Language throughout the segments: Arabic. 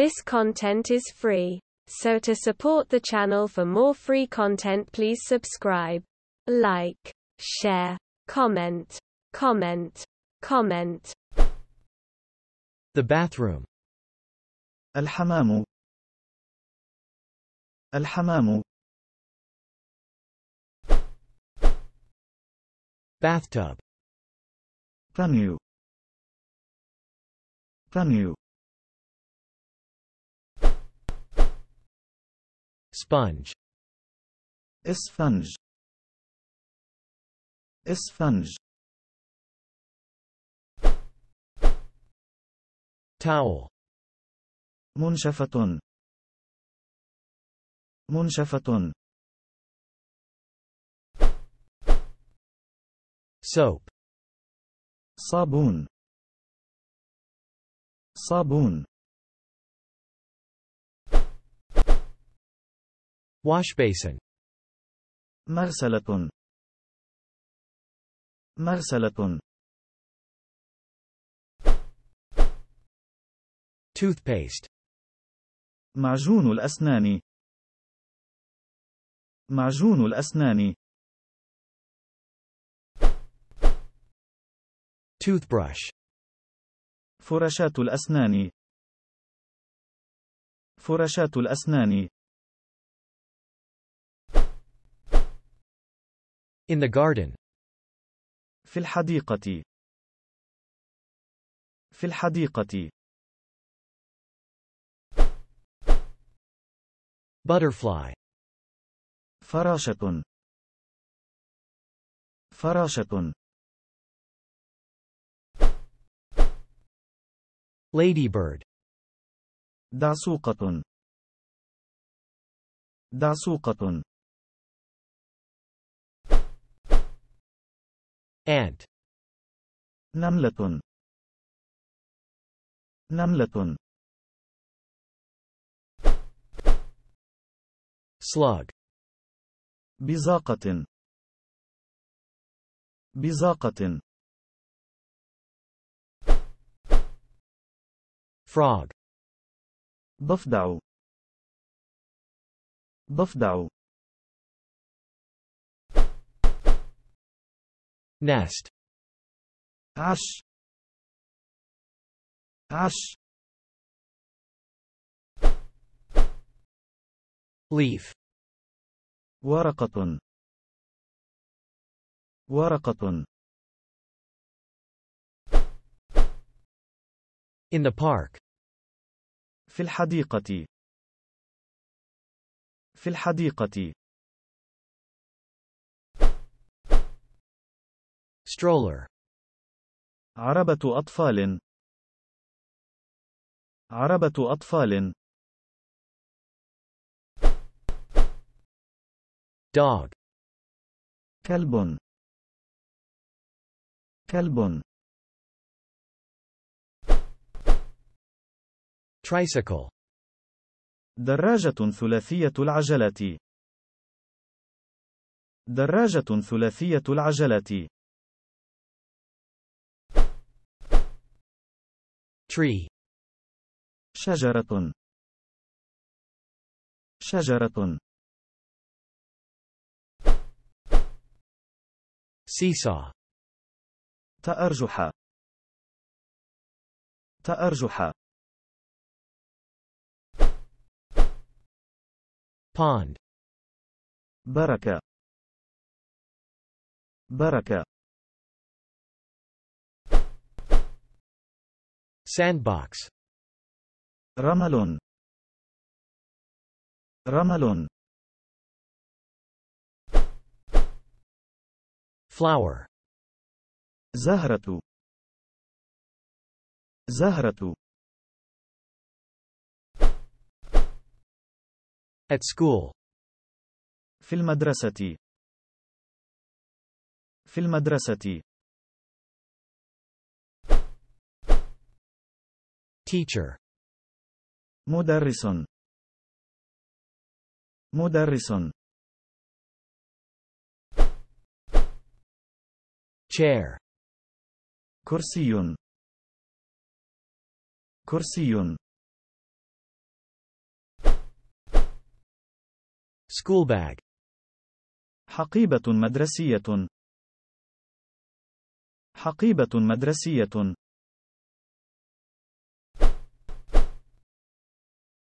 This content is free. So to support the channel for more free content, please subscribe, like, share, comment. The bathroom. الحمام. الحمام. Bathtub. Baño. Baño. Sponge. Esponge. Esponge. Towel. منشفة. منشفة. Soap. صابون. صابون. Wash basin. مرسلة. مرسلة. Toothpaste. معجون الأسنان. معجون الأسنان. Toothbrush. فرشات الأسنان. فرشات الأسنان. In the garden. في الحديقة. في الحديقة. Butterfly. فراشة. فراشة. Ladybird. دعسوقة. دعسوقة. Ant. نملة. نملة. Slug. بزاقة. بزاقة. Frog. ضفدع. ضفدع. Nest. عش. عش. Leaf. ورقة. ورقة. In the park. في الحديقة. في الحديقة. Stroller. عربة أطفال. عربة أطفال. Dog. كلب. كلب. Tricycle. دراجة ثلاثية العجلة. دراجة ثلاثية العجلة. Tree. شجرة. شجرة. Seesaw. تأرجح. تأرجح. Pond. بركة. بركة. Sandbox. رمل. رمل. Flower. زهرة. زهرة. At school. في المدرسة. في المدرسة. Teacher. مدرس. مدرس. Chair. كرسي. كرسي. Schoolbag. حقيبة مدرسية. حقيبة مدرسية.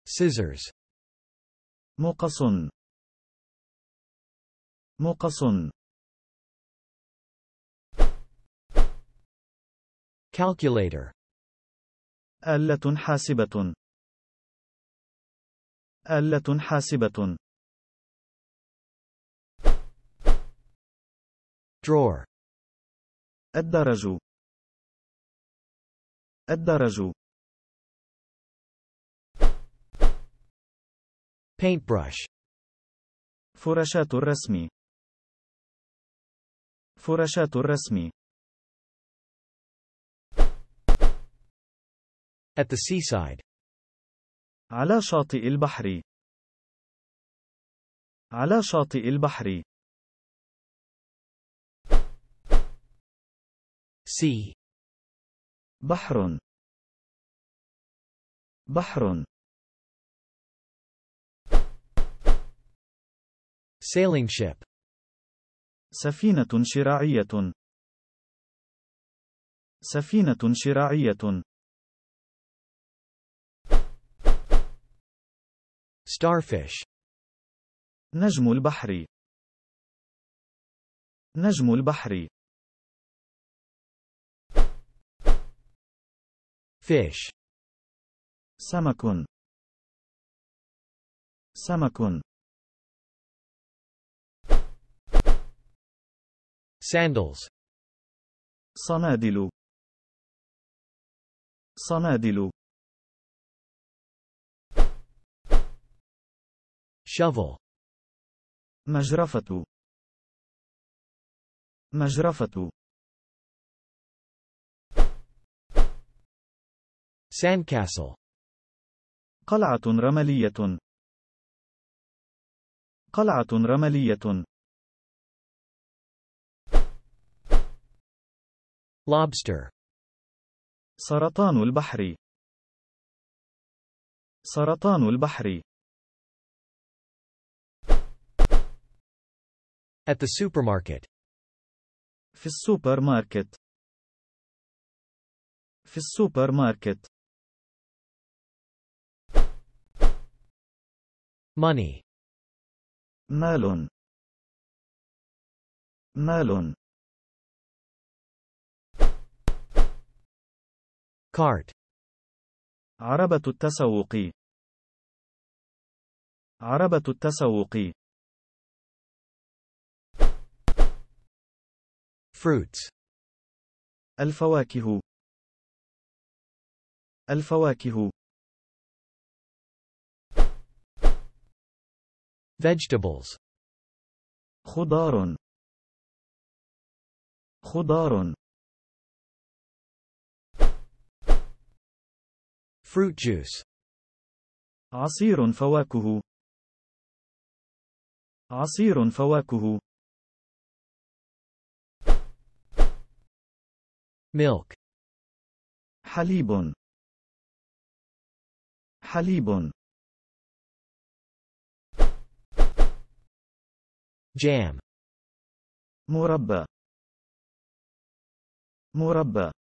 Scissors. مقص. مقص. Calculator. آلة حاسبة. آلة حاسبة. Drawer. الدرج. الدرج. Paintbrush. فرشات الرسم. فرشات الرسم. At the seaside. على شاطئ البحر. على شاطئ البحر. Sea. بحر. بحر. Sailing ship. سفينة شراعية. سفينة شراعية. Starfish. نجم البحر. نجم البحر. Fish. سمك. سمك. Sandals. صنادل. صنادل. Shovel. مجرفة. مجرفة. Sandcastle. قلعة رملية. قلعة رملية. Lobster. سرطان البحر. سرطان البحر. At the supermarket. في السوبر ماركت. في السوبر ماركت. Money. مال. مال. Cart. عربة التسوق. عربة التسوق. Fruits. الفواكه. الفواكه. Vegetables. خضار. خضار. Fruit juice. عصير فواكه. عصير فواكه. Milk. حليب. حليب. Jam. مربى. مربى.